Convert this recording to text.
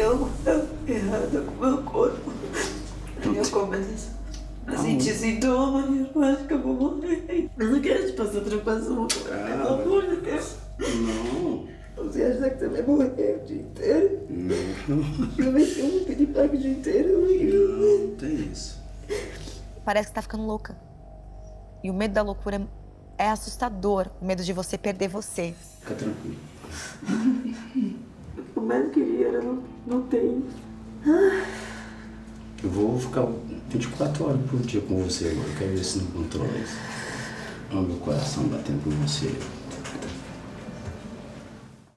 tem algo errado com o meu corpo. Eu começo a sentir sintomas e eu acho que eu vou morrer. Eu não quero te passar trapazão, pelo amor de Deus. Não. Você acha que você vai morrer o dia inteiro? Não. Eu meti um piripaque o dia inteiro. Não, tem isso. Parece que você tá ficando louca. E o medo da loucura é assustador. O medo de você perder você. Fica tranquilo. O mais que eu queria era não ter. Eu vou ficar 24 horas por dia com você agora. Eu quero ver se não controla isso. Olha o meu coração batendo por você.